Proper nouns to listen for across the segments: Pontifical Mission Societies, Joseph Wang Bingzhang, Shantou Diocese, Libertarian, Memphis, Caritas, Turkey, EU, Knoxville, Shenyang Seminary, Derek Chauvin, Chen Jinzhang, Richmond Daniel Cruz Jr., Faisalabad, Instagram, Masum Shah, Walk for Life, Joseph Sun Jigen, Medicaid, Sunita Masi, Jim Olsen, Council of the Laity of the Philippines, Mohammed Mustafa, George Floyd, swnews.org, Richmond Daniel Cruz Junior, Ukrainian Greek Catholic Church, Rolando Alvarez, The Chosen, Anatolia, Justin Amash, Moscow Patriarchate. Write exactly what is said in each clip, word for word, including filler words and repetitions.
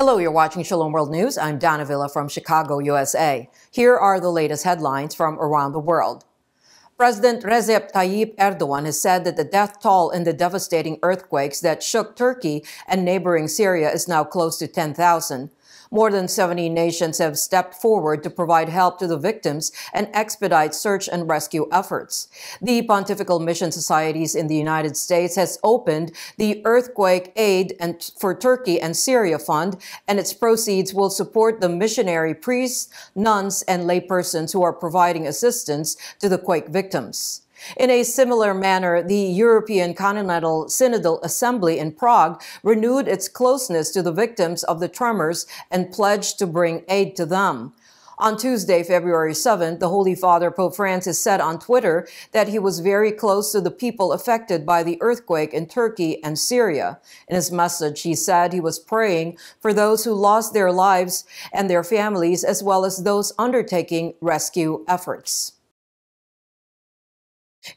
Hello, you're watching Shalom World News. I'm Donna Villa from Chicago, U S A. Here are the latest headlines from around the world. President Recep Tayyip Erdogan has said that the death toll in the devastating earthquakes that shook Turkey and neighboring Syria is now close to ten thousand. More than seventy nations have stepped forward to provide help to the victims and expedite search and rescue efforts. The Pontifical Mission Societies in the United States has opened the Earthquake Aid and for Turkey and Syria Fund, and its proceeds will support the missionary priests, nuns, and laypersons who are providing assistance to the quake victims. In a similar manner, the European Continental Synodal Assembly in Prague renewed its closeness to the victims of the tremors and pledged to bring aid to them. On Tuesday, February seventh, the Holy Father, Pope Francis, said on Twitter that he was very close to the people affected by the earthquake in Turkey and Syria. In his message, he said he was praying for those who lost their lives and their families, as well as those undertaking rescue efforts.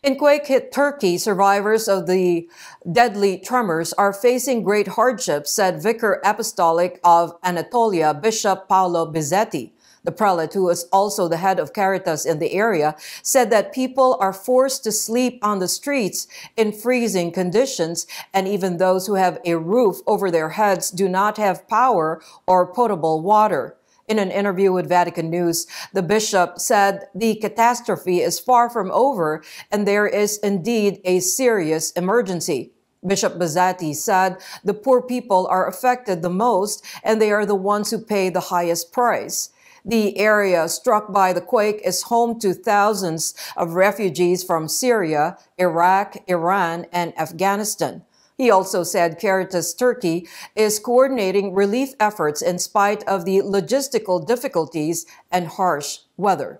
In quake-hit Turkey, survivors of the deadly tremors are facing great hardships, said Vicar Apostolic of Anatolia, Bishop Paolo Bizzetti. The prelate, who is also the head of Caritas in the area, said that people are forced to sleep on the streets in freezing conditions, and even those who have a roof over their heads do not have power or potable water. In an interview with Vatican News, the bishop said the catastrophe is far from over and there is indeed a serious emergency. Bishop Bizzetti said the poor people are affected the most and they are the ones who pay the highest price. The area struck by the quake is home to thousands of refugees from Syria, Iraq, Iran, and Afghanistan. He also said Caritas Turkey is coordinating relief efforts in spite of the logistical difficulties and harsh weather.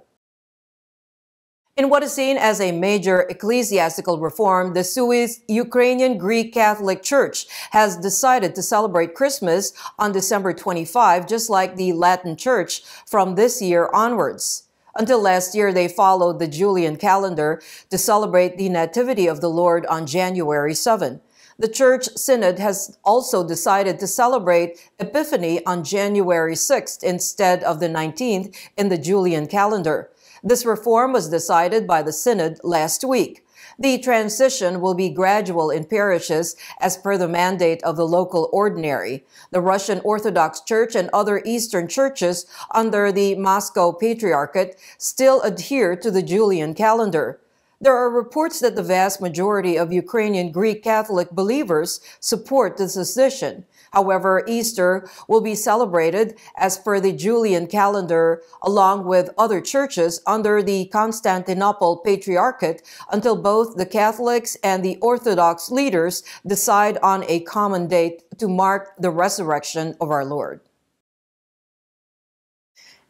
In what is seen as a major ecclesiastical reform, the Ukrainian Greek Catholic Church has decided to celebrate Christmas on December twenty-fifth, just like the Latin Church, from this year onwards. Until last year, they followed the Julian calendar to celebrate the Nativity of the Lord on January seventh. The Church Synod has also decided to celebrate Epiphany on January sixth instead of the nineteenth in the Julian calendar. This reform was decided by the Synod last week. The transition will be gradual in parishes as per the mandate of the local ordinary. The Russian Orthodox Church and other Eastern churches under the Moscow Patriarchate still adhere to the Julian calendar. There are reports that the vast majority of Ukrainian Greek Catholic believers support this decision. However, Easter will be celebrated as per the Julian calendar along with other churches under the Constantinople Patriarchate until both the Catholics and the Orthodox leaders decide on a common date to mark the resurrection of our Lord.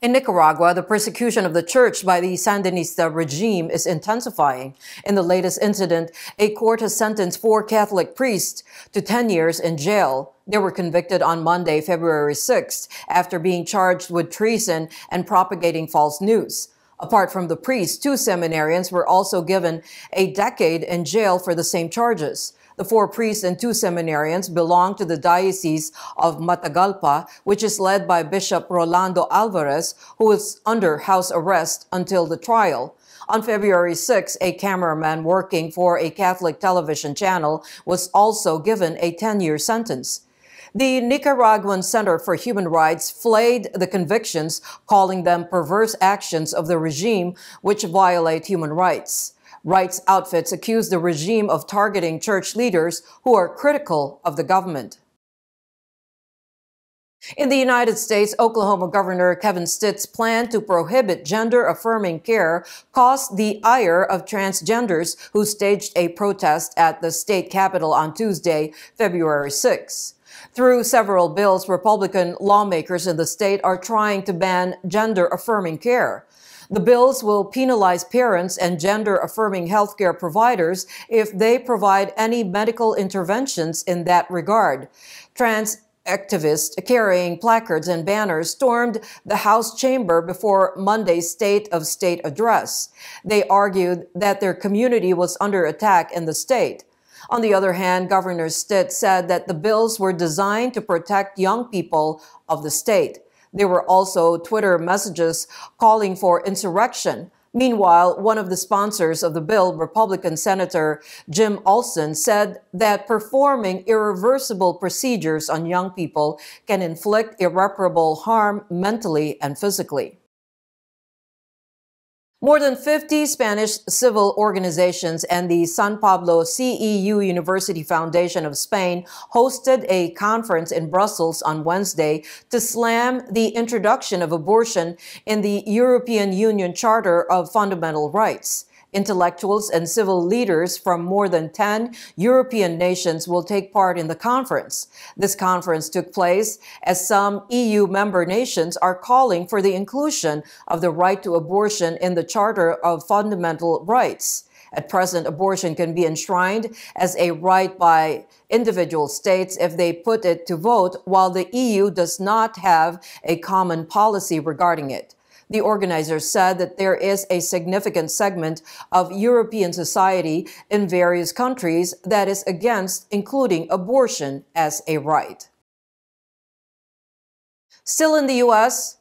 In Nicaragua, the persecution of the church by the Sandinista regime is intensifying. In the latest incident, a court has sentenced four Catholic priests to ten years in jail. They were convicted on Monday, February sixth, after being charged with treason and propagating false news. Apart from the priests, two seminarians were also given a decade in jail for the same charges. The four priests and two seminarians belong to the Diocese of Matagalpa, which is led by Bishop Rolando Alvarez, who is under house arrest until the trial. On February sixth, a cameraman working for a Catholic television channel was also given a ten-year sentence. The Nicaraguan Center for Human Rights flayed the convictions, calling them perverse actions of the regime which violate human rights. Rights outfits accuse the regime of targeting church leaders who are critical of the government. In the United States, Oklahoma Governor Kevin Stitt's plan to prohibit gender-affirming care caused the ire of transgenders who staged a protest at the state capitol on Tuesday, February sixth. Through several bills, Republican lawmakers in the state are trying to ban gender-affirming care. The bills will penalize parents and gender-affirming healthcare providers if they provide any medical interventions in that regard. Trans activists carrying placards and banners stormed the House chamber before Monday's State of State address. They argued that their community was under attack in the state. On the other hand, Governor Stitt said that the bills were designed to protect young people of the state. There were also Twitter messages calling for insurrection. Meanwhile, one of the sponsors of the bill, Republican Senator Jim Olsen, said that performing irreversible procedures on young people can inflict irreparable harm mentally and physically. More than fifty Spanish civil organizations and the San Pablo C E U University Foundation of Spain hosted a conference in Brussels on Wednesday to slam the introduction of abortion in the European Union Charter of Fundamental Rights. Intellectuals and civil leaders from more than ten European nations will take part in the conference. This conference took place as some E U member nations are calling for the inclusion of the right to abortion in the Charter of Fundamental Rights. At present, abortion can be enshrined as a right by individual states if they put it to vote, while the E U does not have a common policy regarding it. The organizers said that there is a significant segment of European society in various countries that is against including abortion as a right. Still in the U S,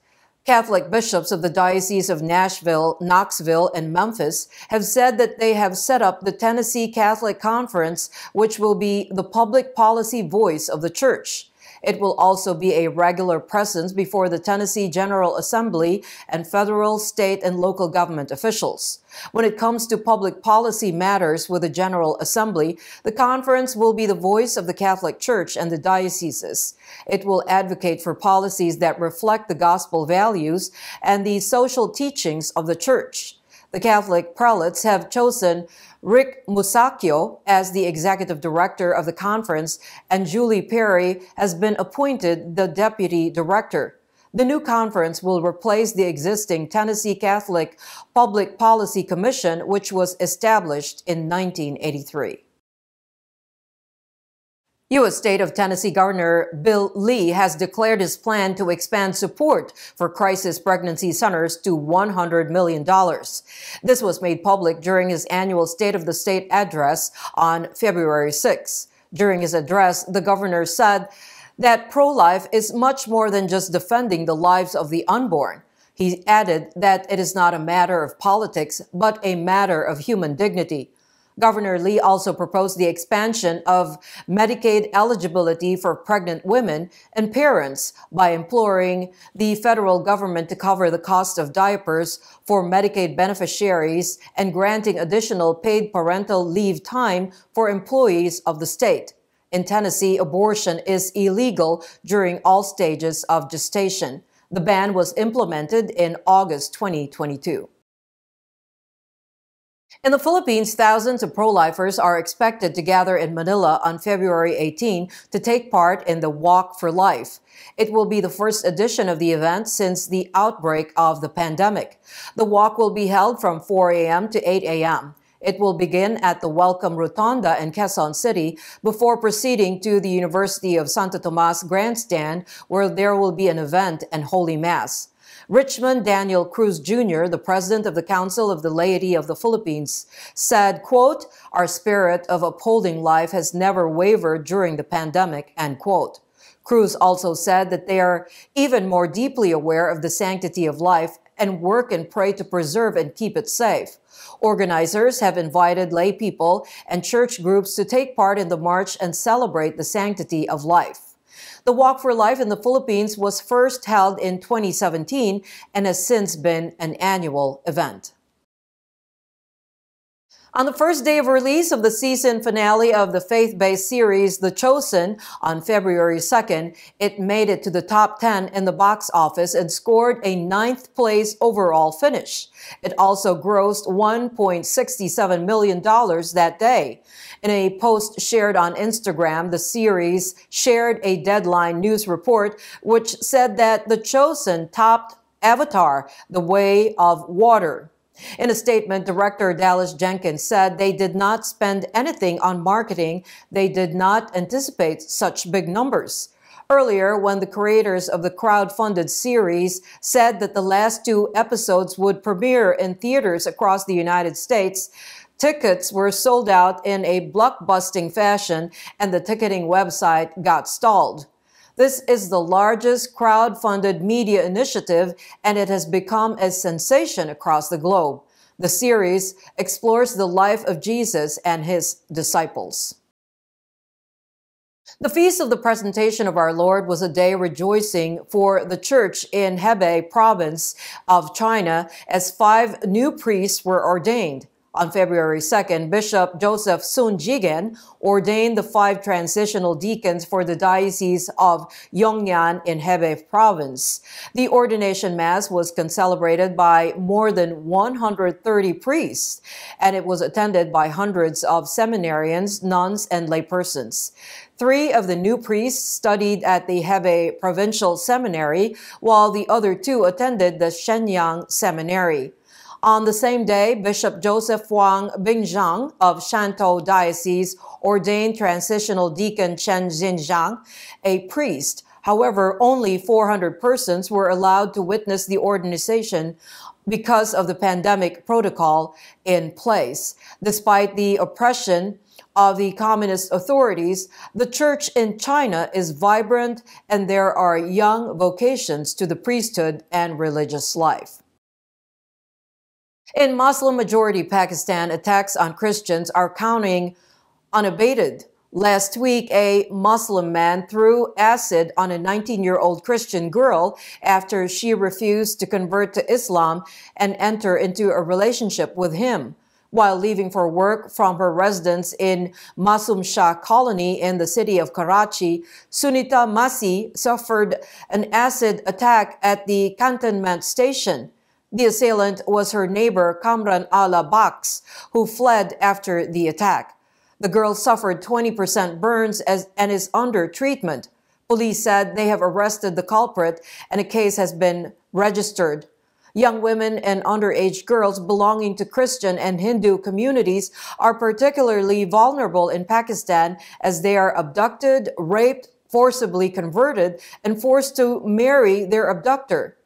Catholic bishops of the Diocese of Nashville, Knoxville, and Memphis have said that they have set up the Tennessee Catholic Conference, which will be the public policy voice of the Church. It will also be a regular presence before the Tennessee General Assembly and federal, state, and local government officials. When it comes to public policy matters with the General Assembly, the conference will be the voice of the Catholic Church and the dioceses. It will advocate for policies that reflect the gospel values and the social teachings of the Church. The Catholic prelates have chosen Rick Musacchio as the executive director of the conference, and Julie Perry has been appointed the deputy director. The new conference will replace the existing Tennessee Catholic Public Policy Commission, which was established in nineteen eighty-three. U S State of Tennessee Governor Bill Lee has declared his plan to expand support for crisis pregnancy centers to one hundred million dollars. This was made public during his annual State of the State address on February sixth. During his address, the governor said that pro-life is much more than just defending the lives of the unborn. He added that it is not a matter of politics, but a matter of human dignity. Governor Lee also proposed the expansion of Medicaid eligibility for pregnant women and parents by imploring the federal government to cover the cost of diapers for Medicaid beneficiaries and granting additional paid parental leave time for employees of the state. In Tennessee, abortion is illegal during all stages of gestation. The ban was implemented in August twenty twenty-two. In the Philippines, thousands of pro-lifers are expected to gather in Manila on February eighteenth to take part in the Walk for Life. It will be the first edition of the event since the outbreak of the pandemic. The walk will be held from four a m to eight a m It will begin at the Welcome Rotunda in Quezon City before proceeding to the University of Santo Tomas Grandstand, where there will be an event and Holy Mass. Richmond Daniel Cruz Junior, the president of the Council of the Laity of the Philippines, said, quote, "Our spirit of upholding life has never wavered during the pandemic," end quote. Cruz also said that they are even more deeply aware of the sanctity of life and work and pray to preserve and keep it safe. Organizers have invited lay people and church groups to take part in the march and celebrate the sanctity of life. The Walk for Life in the Philippines was first held in twenty seventeen and has since been an annual event. On the first day of release of the season finale of the faith-based series The Chosen on February second, it made it to the top ten in the box office and scored a ninth place overall finish. It also grossed one point six seven million dollars that day. In a post shared on Instagram, the series shared a Deadline News report which said that The Chosen topped Avatar: The Way of Water. In a statement, director Dallas Jenkins said they did not spend anything on marketing. They did not anticipate such big numbers. Earlier, when the creators of the crowdfunded series said that the last two episodes would premiere in theaters across the United States, Tickets were sold out in a blockbusting fashion, and the ticketing website got stalled. This is the largest crowd-funded media initiative, and it has become a sensation across the globe. The series explores the life of Jesus and his disciples. The Feast of the Presentation of Our Lord was a day rejoicing for the church in Hebei province of China as five new priests were ordained. On February second, Bishop Joseph Sun Jigen ordained the five transitional deacons for the Diocese of Yongnan in Hebei province. The ordination mass was celebrated by more than one hundred thirty priests, and it was attended by hundreds of seminarians, nuns, and laypersons. Three of the new priests studied at the Hebei Provincial Seminary, while the other two attended the Shenyang Seminary. On the same day, Bishop Joseph Wang Bingzhang of Shantou Diocese ordained transitional deacon Chen Jinzhang, a priest. However, only four hundred persons were allowed to witness the ordination because of the pandemic protocol in place. Despite the oppression of the communist authorities, the church in China is vibrant, and there are young vocations to the priesthood and religious life. In Muslim-majority Pakistan, attacks on Christians are continuing unabated. Last week, a Muslim man threw acid on a nineteen-year-old Christian girl after she refused to convert to Islam and enter into a relationship with him. While leaving for work from her residence in Masum Shah Colony in the city of Karachi, Sunita Masi suffered an acid attack at the cantonment station. The assailant was her neighbor Kamran Ala Baks, who fled after the attack. The girl suffered twenty percent burns as, and is under treatment. Police said they have arrested the culprit and a case has been registered. Young women and underage girls belonging to Christian and Hindu communities are particularly vulnerable in Pakistan as they are abducted, raped, forcibly converted, and forced to marry their abductor.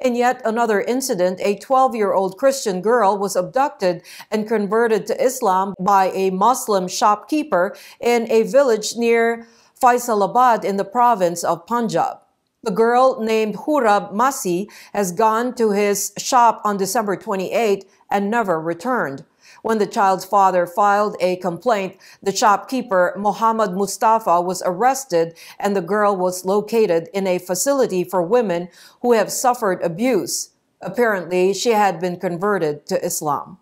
In yet another incident, a twelve-year-old Christian girl was abducted and converted to Islam by a Muslim shopkeeper in a village near Faisalabad in the province of Punjab. The girl, named Hurab Masi, has gone to his shop on December twenty-eighth and never returned. When the child's father filed a complaint, the shopkeeper, Mohammed Mustafa, was arrested and the girl was located in a facility for women who have suffered abuse. Apparently, she had been converted to Islam.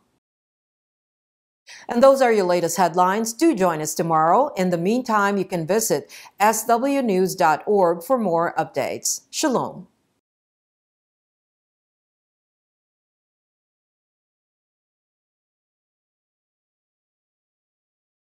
And those are your latest headlines. Do join us tomorrow. In the meantime, you can visit S W news dot org for more updates. Shalom.